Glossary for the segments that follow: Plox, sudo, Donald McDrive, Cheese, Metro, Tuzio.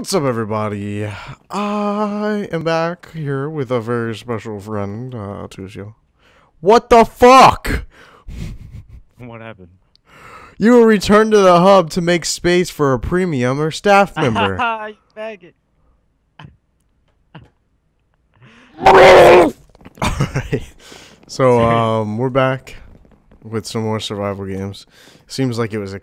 What's up, everybody? I am back here with a very special friend, Tuzio. What the fuck? What happened? You will return to the hub to make space for a premium or staff member. You faggot. Alright. So, we're back with some more survival games. Seems like it was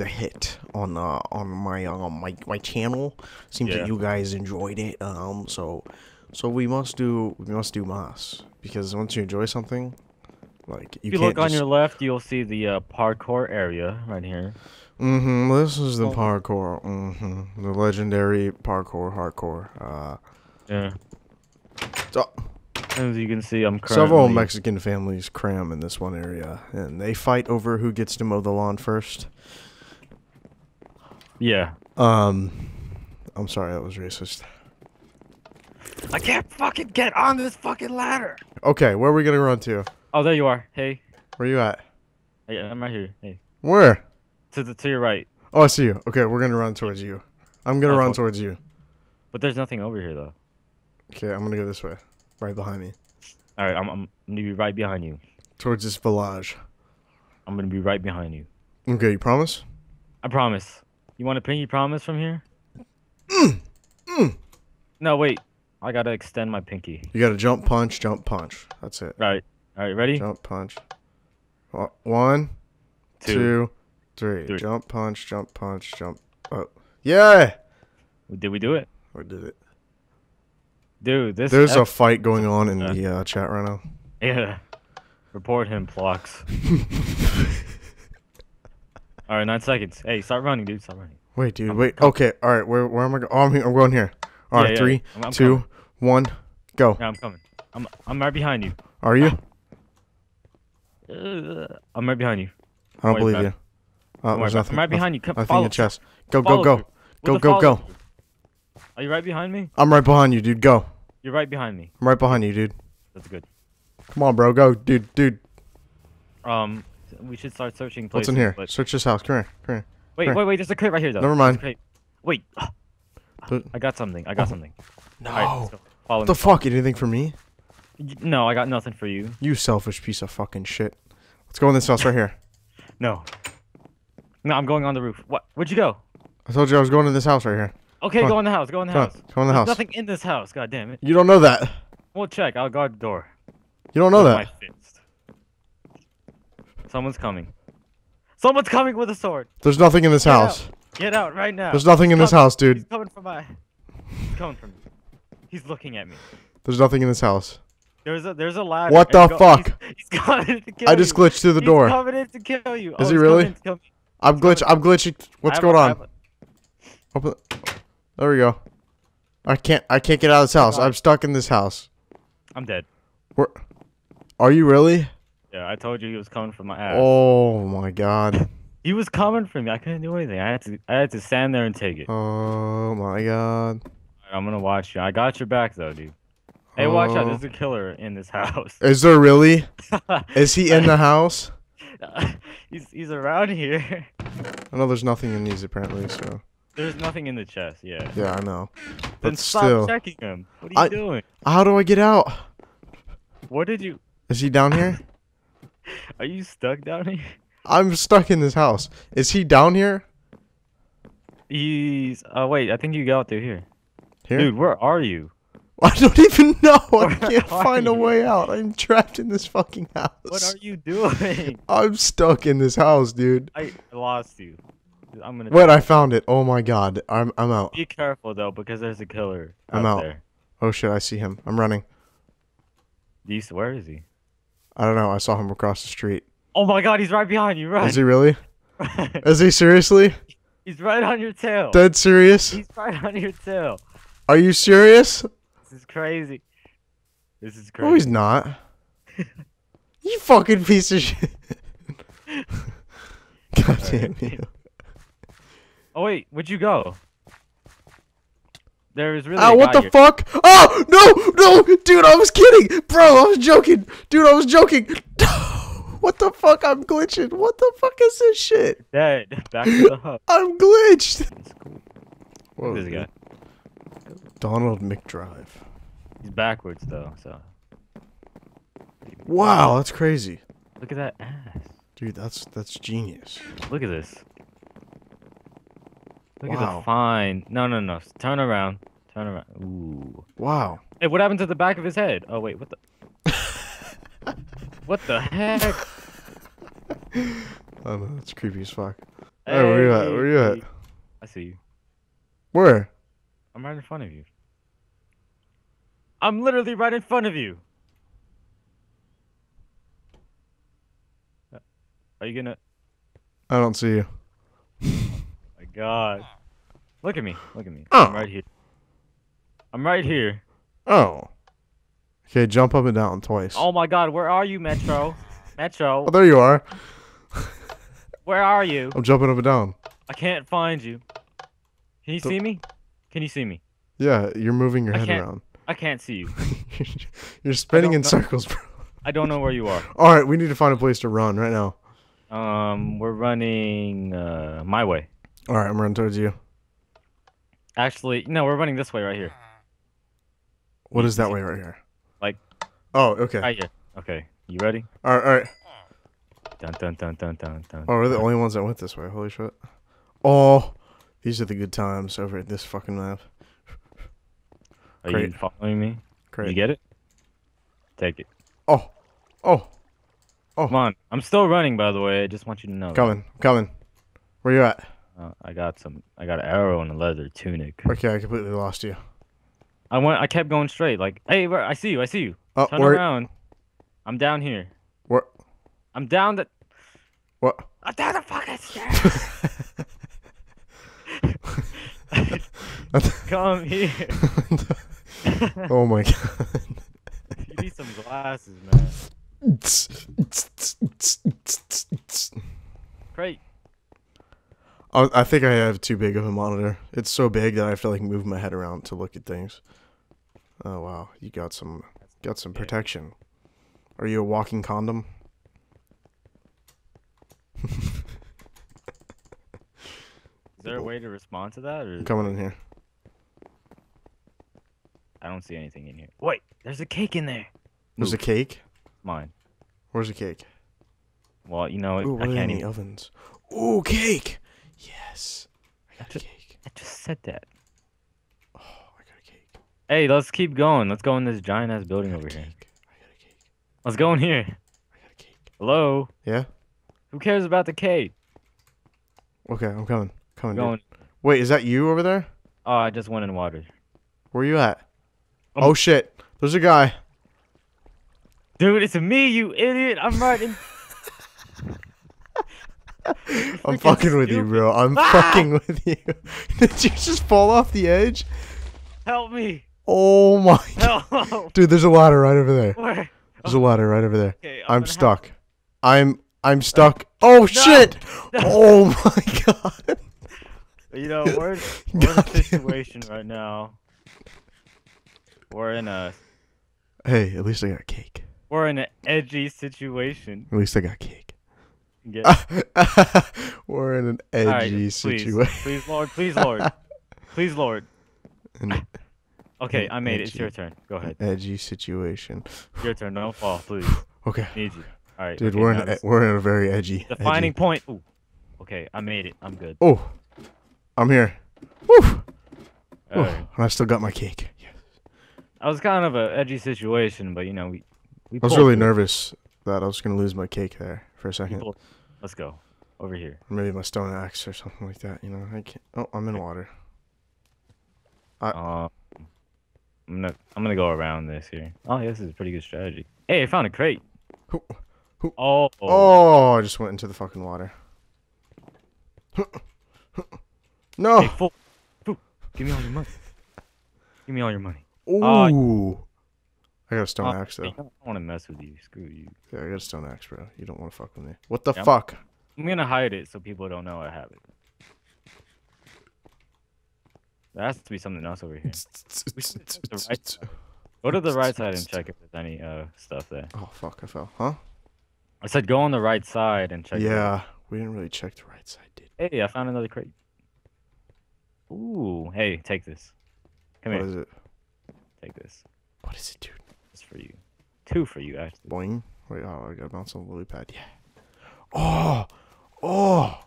a hit on my channel. Seems that you guys enjoyed it. So we must do moss, because once you enjoy something, like you. If you look on your left, you'll see the parkour area right here. Mm-hmm. This is the parkour. Mm-hmm. The legendary parkour hardcore. Yeah. So, as you can see, I'm currently... Several Mexican families cram in this one area, and they fight over who gets to mow the lawn first. Yeah. I'm sorry, that was racist. I can't fucking get on this fucking ladder! Okay, where are we gonna run to? Oh, there you are. Hey. Where you at? Hey, I'm right here. Hey. Where? To your right. Oh, I see you. Okay, we're gonna run towards you. I'm gonna run towards you. But there's nothing over here, though. Okay, I'm gonna go this way. Right behind me. All right, I'm gonna be right behind you. Towards this village. I'm gonna be right behind you. Okay, you promise? I promise. You want a pinky promise from here? No, wait. I gotta extend my pinky. You gotta jump, punch, jump, punch. That's it. Right. All right, ready? Jump, punch. 1, 2, 3. Jump, punch, jump, punch, jump. Oh, yeah! Did we do it? Or did it? Dude, there's a fight going on in the chat right now. Yeah. Report him, Plox. Alright, 9 seconds. Hey, start running, dude. Start running. Wait, dude. Wait. Okay. Alright, where am I going? Oh, I'm going here. Alright, yeah. 3, 2, 1, go. Yeah, I'm coming. I'm right behind you. Are you? I'm right behind you. I don't believe you. There's nothing. I'm right behind you. Come, nothing in your chest. Go, go, go. Go, go, go. Are you right behind me? I'm right behind you, dude. Go. You're right behind me. I'm right behind you, dude. That's good. Come on, bro. Go, dude. Dude. We should start searching places. What's in here? But... Search this house. Come here. Come here. Wait, come here. Wait. There's a crate right here, though. Never mind. Wait. I got something. I got something. No. Right, what the fuck? Anything for me? No, I got nothing for you. You selfish piece of fucking shit. Let's go in this house right here. No. No, I'm going on the roof. What? Where'd you go? I told you I was going to this house right here. Okay, go in the house. Go in the house. Go in the house. There's nothing in this house. God damn it. You don't know that. We'll check. I'll guard the door. You don't know that. My fist. Someone's coming. Someone's coming with a sword. There's nothing in this house. Get out right now. There's nothing in this house, dude. He's coming for my. He's coming for me. He's looking at me. There's nothing in this house. There's a ladder. What the fuck? He's coming to kill you. I just glitched through the door. He's coming in to kill you. Is he really? I'm glitching. What's going on? Open. There we go. I can't get out of this house. I'm stuck in this house. I'm dead. Where? Are you really? Yeah, I told you he was coming for my ass. Oh my god. He was coming for me. I couldn't do anything. I had to stand there and take it. Oh my god. Right, I'm gonna watch you. I got your back though, dude. Hey, watch out! There's a killer in this house. Is there really? Is he in the house? He's around here. I know there's nothing in these apparently, so. There's nothing in the chest, yeah. Yeah, I know. But then stop checking him. What are you doing? How do I get out? What did you... Is he down here? Are you stuck down here? I'm stuck in this house. Is he down here? He's... Oh, wait. I think you got through here. Here? Dude, where are you? I don't even know. I can't find a way out. I'm trapped in this fucking house. What are you doing? I'm stuck in this house, dude. I lost you. Wait, I found it. Oh my god. I'm out. Be careful though, because there's a killer out there. Oh shit, I see him. I'm running. Where is he? I don't know. I saw him across the street. Oh my god, he's right behind you. Run. Is he really? Is he seriously? He's right on your tail. Dead serious? He's right on your tail. Are you serious? This is crazy. This is crazy. No, he's not. You fucking piece of shit. God damn you. Oh wait, where'd you go? There is really. Oh, what the fuck? Oh no, no, dude, I was kidding, bro. I was joking, dude. I was joking. What the fuck? I'm glitching. What the fuck is this shit? Dead. Back to the hub. I'm glitched. Whoa, this guy. Donald McDrive. He's backwards though, so. Wow, that's crazy. Look at that ass. Dude, that's genius. Look at this. Look at the fine. No. Turn around. Turn around. Ooh. Wow. Hey, what happened to the back of his head? Oh wait, what the? What the heck? I don't know. That's creepy as fuck. Hey, hey, where you at? Where you at? I see you. Where? I'm right in front of you. I'm literally right in front of you. Are you gonna? I don't see you. My God! Look at me! Look at me! Oh. I'm right here. I'm right here. Oh. Okay, jump up and down twice. Oh my God! Where are you, Metro? Metro. Oh, there you are. Where are you? I'm jumping up and down. I can't find you. Can you see me? Can you see me? Yeah, you're moving your head around. I can't see you. You're spinning in circles, bro. I don't know where you are. All right, we need to find a place to run right now. We're running my way. All right, I'm running towards you. Actually, no, we're running this way right here. What is that way right here? Like. Oh, okay. Right here. Okay, you ready? All right, all right. Dun dun dun dun dun dun. Oh, we're the only ones that went this way. Holy shit! Oh, these are the good times over at this fucking map. Are you following me? Great. You get it? Take it. Oh, oh. Oh. Come on. I'm still running, by the way. I just want you to know. Coming. That. Coming. Where you at? I got an arrow and a leather tunic. Okay, I completely lost you. I kept going straight. Like, hey, I see you. I see you. Turn around. I'm down here. Where? I'm down the... What? I'm down the fucking stairs. Come here. Oh, my God. You need some glasses, man. Great. I think I have too big of a monitor. It's so big that I have to like move my head around to look at things. Oh wow, you got some protection. Are you a walking condom? Is there a way to respond to that? Or I'm coming in here. I don't see anything in here. Wait, there's a cake in there. There's a cake? Mine. Where's the cake? Well, you know, I can't eat ovens. Ooh, cake! Yes. I got a cake. I just said that. Oh, I got a cake. Hey, let's keep going. Let's go in this giant ass building over here. I got a cake. Let's go in here. I got a cake. Hello? Yeah? Who cares about the cake? Okay, I'm coming. Coming, dude. Wait, is that you over there? Oh, I just went in water. Where you at? Oh shit. There's a guy. Dude, it's me, you idiot! I'm right in. I'm fucking with you, bro. I'm fucking with you. Did you just fall off the edge? Help me! Oh my God. Dude, there's a ladder right over there. Where? There's a ladder right over there. Okay, I'm stuck. I'm stuck. Oh shit! No. Oh my God! You know, we're in a situation right now. We're in a. Hey, at least I got cake. We're in an edgy situation. At least I got cake. We're in an edgy situation. Please, Lord. Please, Lord. Please, Lord. Okay, I made it. It's your turn. Go ahead. Edgy situation. Your turn. Don't fall, please. Okay. Need you. All right. Dude, okay, we're in a very edgy. Defining point. Ooh. Okay, I made it. I'm good. Oh, I'm here. Woo. Right. And I still got my cake. Yeah. I was kind of an edgy situation, but you know I was really nervous that I was going to lose my cake there for a second. Let's go. Over here. Or maybe my stone axe or something like that, you know. I can't. Oh, I'm in water. I'm going to go around this here. Oh, yeah, this is a pretty good strategy. Hey, I found a crate. Oh. Oh, I just went into the fucking water. No. Hey, fool. Give me all your money. Give me all your money. Ooh. I got a stone axe, though. I don't want to mess with you. Screw you. Yeah, I got a stone axe, bro. You don't want to fuck with me. What the fuck? I'm going to hide it so people don't know I have it. There has to be something else over here. Go to the right side and check if there's any stuff there. Oh, fuck. I fell. Huh? I said go on the right side and check. Yeah. We didn't really check the right side, did we? Hey, I found another crate. Ooh. Hey, take this. Come here. What is it? Take this. What is it, dude? It's for you. Two for you, actually. Boing. Wait, oh, I gotta bounce on the lily pad. Yeah. Oh! Oh!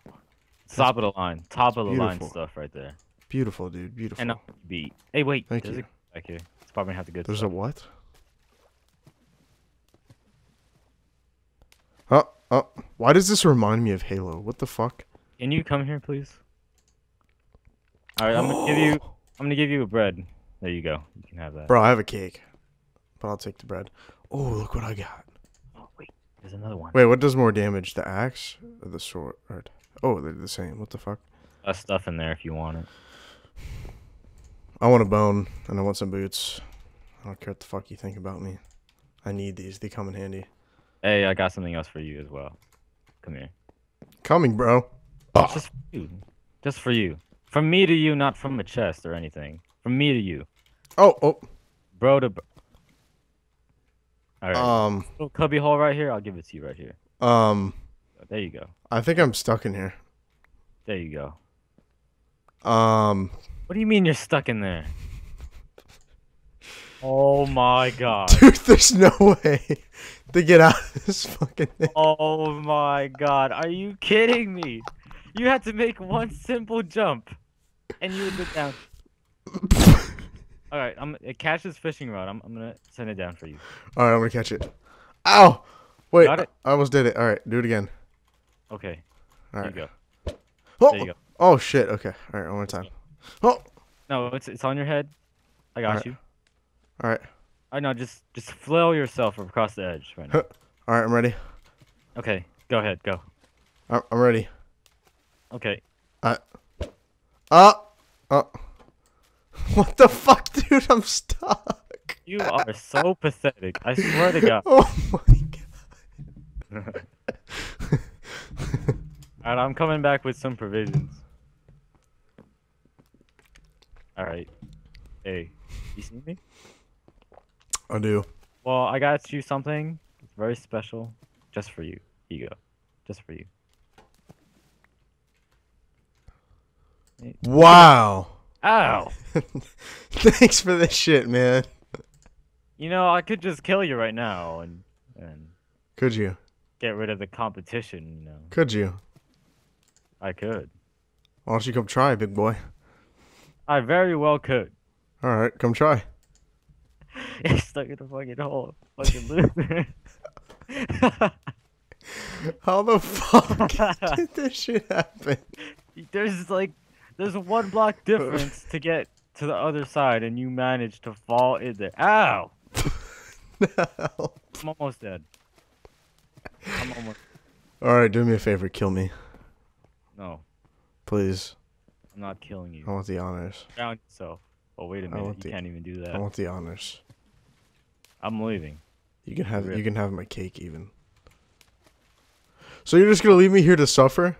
Top of the line. Top of the line stuff right there. Beautiful, dude. Beautiful. And beat. Hey, wait. Thank you. Okay. It's probably not the good stuff. There's a what? Oh, oh. Why does this remind me of Halo? What the fuck? Can you come here, please? Alright, I'm gonna give you... I'm gonna give you a bread. There you go. You can have that. Bro, I have a cake. But I'll take the bread. Oh, look what I got. Oh, wait. There's another one. Wait, what does more damage? The axe or the sword? Oh, they're the same. What the fuck? There's stuff in there if you want it. I want a bone, and I want some boots. I don't care what the fuck you think about me. I need these. They come in handy. Hey, I got something else for you as well. Come here. Coming, bro. Ugh. Just for you. Just for you. From me to you, not from a chest or anything. From me to you. Oh, oh. Bro to bro. All right. Little cubby hole right here. I'll give it to you right here. There you go. I think I'm stuck in here. There you go. What do you mean you're stuck in there? Oh my god. Dude, there's no way to get out of this fucking thing. Oh my god. Are you kidding me? You had to make one simple jump and you would go down. Alright, catch this fishing rod. I'm gonna send it down for you. Alright, I'm gonna catch it. Ow! Wait, I almost did it. Alright, do it again. Okay. Alright. There you go. Oh! There you go. Oh shit, okay. Alright, one more time. Oh! No, it's on your head. I got you. Alright. Alright, no, just flail yourself across the edge right now. Alright, I'm ready. Okay, go ahead, go. I'm ready. Okay. What the fuck, dude? I'm stuck. You are so pathetic. I swear to God. Oh my God. Alright, I'm coming back with some provisions. Alright. Hey, you see me? I do. Well, I got you something. It's very special. Just for you. Here you go. Just for you. Wow. Ow. Thanks for this shit, man. You know, I could just kill you right now and could you? Get rid of the competition, you know. Could you? I could. Why don't you come try, big boy? I very well could. Alright, come try. It's stuck in the fucking hole. Fucking loser. How the fuck did this shit happen? There's like... There's one block difference to get to the other side, and you managed to fall in there. Ow! No. I'm almost dead. I'm almost dead. Alright, do me a favor. Kill me. No. Please. I'm not killing you. I want the honors. Drown yourself. Oh, wait a minute. You can't even do that. I want the honors. I'm leaving. You can have my cake, even. So you're just going to leave me here to suffer?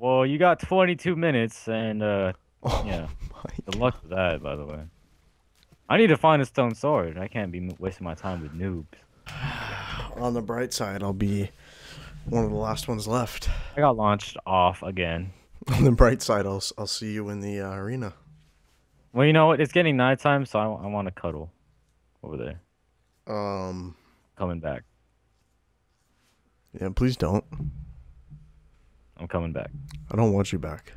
Well, you got 22 minutes, and, yeah. Good luck with that, by the way. I need to find a stone sword. I can't be wasting my time with noobs. On the bright side, I'll be one of the last ones left. I got launched off again. On the bright side, I'll see you in the arena. Well, you know what? It's getting nighttime, so I want to cuddle over there. Coming back. Yeah, please don't. I'm coming back. I don't want you back.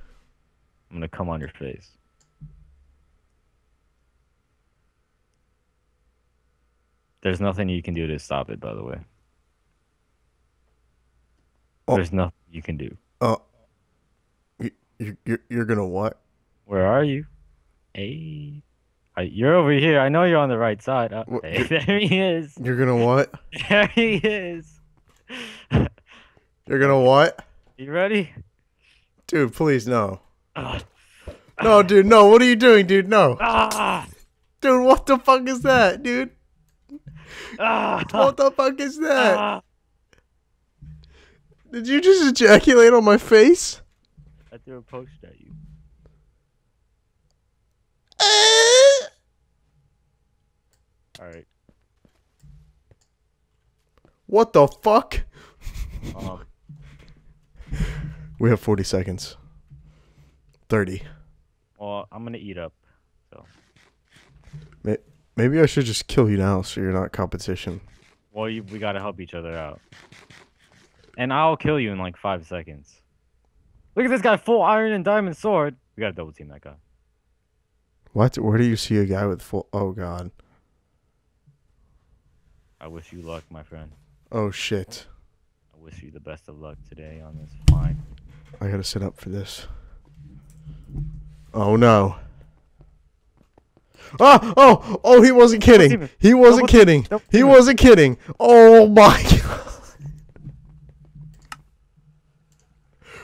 I'm gonna come on your face. There's nothing you can do to stop it, by the way. Oh. There's nothing you can do. Oh. You're gonna what? Where are you? Hey. You're over here. I know you're on the right side. There he is. You're gonna what? There he is. You're gonna what? You ready? Dude, please, no. No, dude, no. What are you doing, dude? No. Dude, what the fuck is that, dude? What the fuck is that? Did you just ejaculate on my face? I threw a post at you. Alright. What the fuck? We have 40 seconds. 30. Well, I'm gonna eat up. So. Maybe I should just kill you now so you're not competition. Well, we gotta help each other out. And I'll kill you in like 5 seconds. Look at this guy, full iron and diamond sword. We gotta double team that guy. What? Where do you see a guy with full... Oh, God. I wish you luck, my friend. Oh, shit. I wish you the best of luck today on this fine. I gotta sit up for this. Oh, no. Oh, oh, oh, he wasn't kidding. He wasn't kidding. He wasn't kidding. Oh, my God.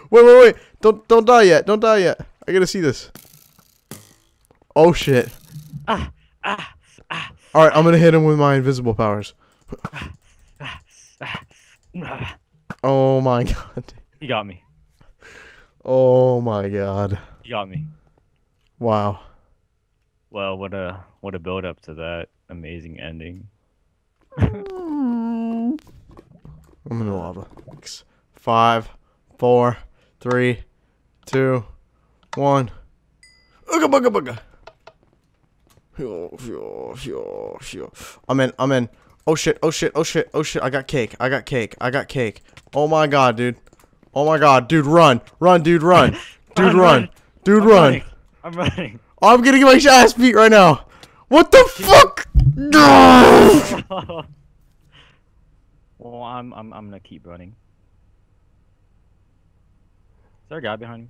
Wait, wait, wait. Don't die yet. Don't die yet. I gotta see this. Oh, shit. Alright, I'm gonna hit him with my invisible powers. Oh, my God. He got me. Oh, my God. He got me. Wow. Well, what a build up to that amazing ending. I'm in the lava. 5, 4, 3, 2, 1. Ooga booga booga. I'm in. Oh shit, oh shit, oh shit, oh shit. I got cake. Oh my God, dude. Oh my God, dude, run. Run, dude, run. Dude, run. Dude, run. I'm running. Oh, I'm getting my ass beat right now. What the fuck? No. Well, I'm gonna keep running. Is there a guy behind me?